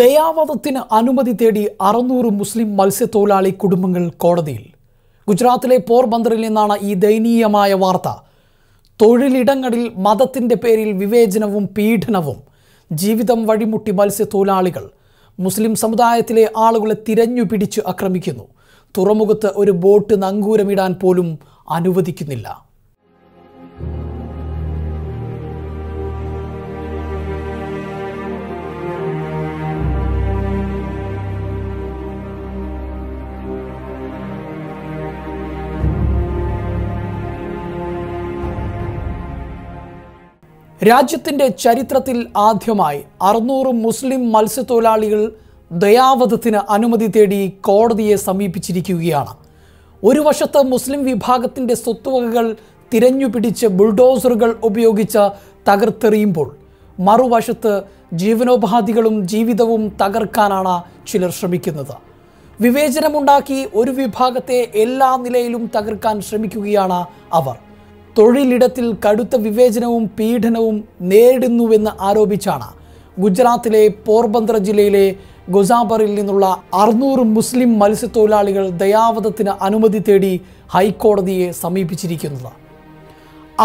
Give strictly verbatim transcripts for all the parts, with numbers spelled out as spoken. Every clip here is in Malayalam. ദയാവധത്തിന് അനുമതി തേടി അറുന്നൂറ് മുസ്ലിം മത്സ്യത്തൊഴിലാളി കുടുംബങ്ങൾ കോടതിയിൽ. ഗുജറാത്തിലെ പോർബന്ദറിൽ നിന്നാണ് ഈ ദയനീയമായ വാർത്ത. തൊഴിലിടങ്ങളിൽ മതത്തിൻ്റെ പേരിൽ വിവേചനവും പീഡനവും ജീവിതം വഴിമുട്ടി മത്സ്യത്തൊഴിലാളികൾ മുസ്ലിം സമുദായത്തിലെ ആളുകളെ തിരഞ്ഞു പിടിച്ച് ആക്രമിക്കുന്നു. തുറമുഖത്ത് ഒരു ബോട്ട് നങ്കൂരമിടാൻ പോലും അനുവദിക്കുന്നില്ല. രാജ്യത്തിൻ്റെ ചരിത്രത്തിൽ ആദ്യമായി അറുന്നൂറ് മുസ്ലിം മത്സ്യത്തൊഴിലാളികൾ ദയാവധത്തിന് അനുമതി തേടി കോടതിയെ സമീപിച്ചിരിക്കുകയാണ്. ഒരു വശത്ത് മുസ്ലിം വിഭാഗത്തിൻ്റെ സ്വത്തുവകകൾ തിരഞ്ഞുപിടിച്ച് ബുൾഡോസറുകൾ ഉപയോഗിച്ച് തകർത്തെറിയുമ്പോൾ, മറുവശത്ത് ജീവനോപാധികളും ജീവിതവും തകർക്കാനാണ് ചിലർ ശ്രമിക്കുന്നത്. വിവേചനമുണ്ടാക്കി ഒരു വിഭാഗത്തെ എല്ലാ നിലയിലും തകർക്കാൻ ശ്രമിക്കുകയാണ് അവർ. തൊഴിലിടത്തിൽ കടുത്ത വിവേചനവും പീഡനവും നേരിടുന്നുവെന്ന് ആരോപിച്ചാണ് ഗുജറാത്തിലെ പോർബന്ദർ ജില്ലയിലെ ഗുസാബറിൽ നിന്നുള്ള അറുന്നൂറ് മുസ്ലിം മത്സ്യത്തൊഴിലാളികൾ ദയാവധത്തിന് അനുമതി തേടി ഹൈക്കോടതിയെ സമീപിച്ചിരിക്കുന്നത്.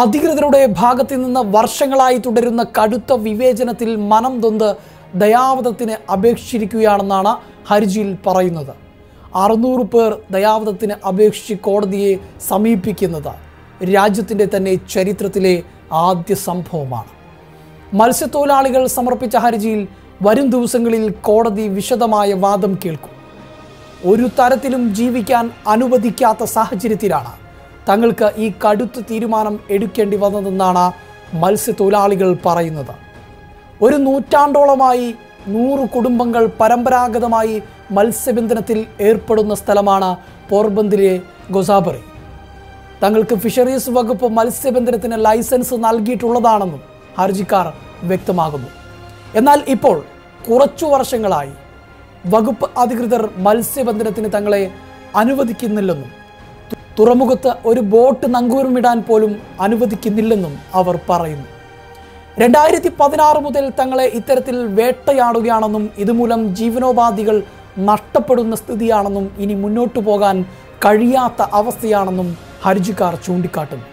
അധികൃതരുടെ ഭാഗത്തു നിന്ന് വർഷങ്ങളായി തുടരുന്ന കടുത്ത വിവേചനത്തിൽ മനം തൊന്ന് ദയാവധത്തിന് അപേക്ഷിച്ചിരിക്കുകയാണെന്നാണ് ഹർജിയിൽ പറയുന്നത്. അറുന്നൂറ് പേർ ദയാവധത്തിന് അപേക്ഷിച്ച് കോടതിയെ സമീപിക്കുന്നത് രാജ്യത്തിൻ്റെ തന്നെ ചരിത്രത്തിലെ ആദ്യ സംഭവമാണ്. മത്സ്യത്തൊഴിലാളികൾ സമർപ്പിച്ച ഹർജിയിൽ വരും ദിവസങ്ങളിൽ കോടതി വിശദമായ വാദം കേൾക്കും. ഒരു തരത്തിലും ജീവിക്കാൻ അനുവദിക്കാത്ത സാഹചര്യത്തിലാണ് തങ്ങൾക്ക് ഈ കടുത്ത തീരുമാനം എടുക്കേണ്ടി വന്നതെന്നാണ് മത്സ്യത്തൊഴിലാളികൾ പറയുന്നത്. ഒരു നൂറ്റാണ്ടോളമായി നൂറ് കുടുംബങ്ങൾ പരമ്പരാഗതമായി മത്സ്യബന്ധനത്തിൽ ഏർപ്പെടുന്ന സ്ഥലമാണ് പോർബന്ദറിലെ ഗുസാബറി. തങ്ങൾക്ക് ഫിഷറീസ് വകുപ്പ് മത്സ്യബന്ധനത്തിന് ലൈസൻസ് നൽകിയിട്ടുള്ളതാണെന്നും ഹർജിക്കാർ വ്യക്തമാക്കുന്നു. എന്നാൽ ഇപ്പോൾ കുറച്ചു വർഷങ്ങളായി വകുപ്പ് അധികൃതർ മത്സ്യബന്ധനത്തിന് തങ്ങളെ അനുവദിക്കുന്നില്ലെന്നും തുറമുഖത്ത് ഒരു ബോട്ട് നങ്കൂരമിടാൻ പോലും അനുവദിക്കുന്നില്ലെന്നും അവർ പറയുന്നു. രണ്ടായിരത്തി പതിനാറ് മുതൽ തങ്ങളെ ഇത്തരത്തിൽ വേട്ടയാടുകയാണെന്നും ഇതുമൂലം ജീവനോപാധികൾ നഷ്ടപ്പെടുന്ന സ്ഥിതിയാണെന്നും ഇനി മുന്നോട്ടു പോകാൻ കഴിയാത്ത അവസ്ഥയാണെന്നും ഹർജിക്കാർ ചൂണ്ടിക്കാട്ടുന്നു.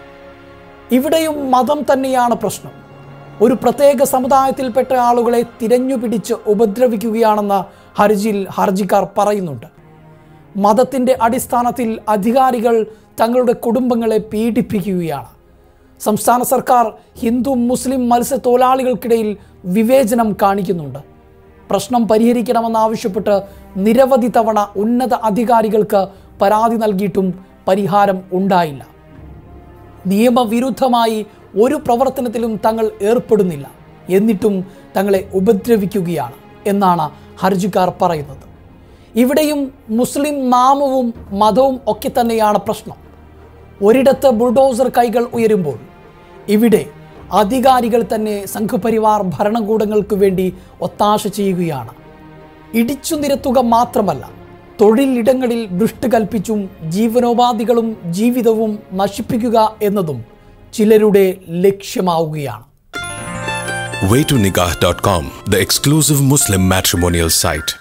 ഇവിടെയും മതം തന്നെയാണ് പ്രശ്നം. ഒരു പ്രത്യേക സമുദായത്തിൽപ്പെട്ട ആളുകളെ തിരഞ്ഞുപിടിച്ച് ഉപദ്രവിക്കുകയാണെന്ന് ഹർജിയിൽ ഹർജിക്കാർ പറയുന്നുണ്ട്. മതത്തിൻ്റെ അടിസ്ഥാനത്തിൽ അധികാരികൾ തങ്ങളുടെ കുടുംബങ്ങളെ പീഡിപ്പിക്കുകയാണ്. സംസ്ഥാന സർക്കാർ ഹിന്ദു മുസ്ലിം മത്സ്യത്തൊഴിലാളികൾക്കിടയിൽ വിവേചനം കാണിക്കുന്നുണ്ട്. പ്രശ്നം പരിഹരിക്കണമെന്നാവശ്യപ്പെട്ട് നിരവധി തവണ ഉന്നത അധികാരികൾക്ക് പരാതി നൽകിയിട്ടും പരിഹാരം ഉണ്ടായില്ല. നിയമവിരുദ്ധമായി ഒരു പ്രവർത്തനത്തിലും തങ്ങൾ ഏർപ്പെടുന്നില്ല, എന്നിട്ടും തങ്ങളെ ഉപദ്രവിക്കുകയാണ് എന്നാണ് ഹർജിക്കാർ പറയുന്നത്. ഇവിടെയും മുസ്ലിം നാമവും മതവും ഒക്കെ തന്നെയാണ് പ്രശ്നം. ഒരിടത്ത് ബുൾഡോസർ കൈകൾ ഉയരുമ്പോൾ ഇവിടെ അധികാരികൾ തന്നെ സംഘപരിവാർ ഭരണകൂടങ്ങൾക്ക് വേണ്ടി ഒത്താശ ചെയ്യുകയാണ്. ഇടിച്ചു നിരത്തുക മാത്രമല്ല, തൊഴിലിടങ്ങളിൽ ഭ്രഷ്ട് കൽപ്പിച്ചും ജീവനോപാധികളും ജീവിതവും നശിപ്പിക്കുക എന്നതും ചിലരുടെ ലക്ഷ്യമാവുകയാണ്. way to nikah dot com, the exclusive Muslim matrimonial site.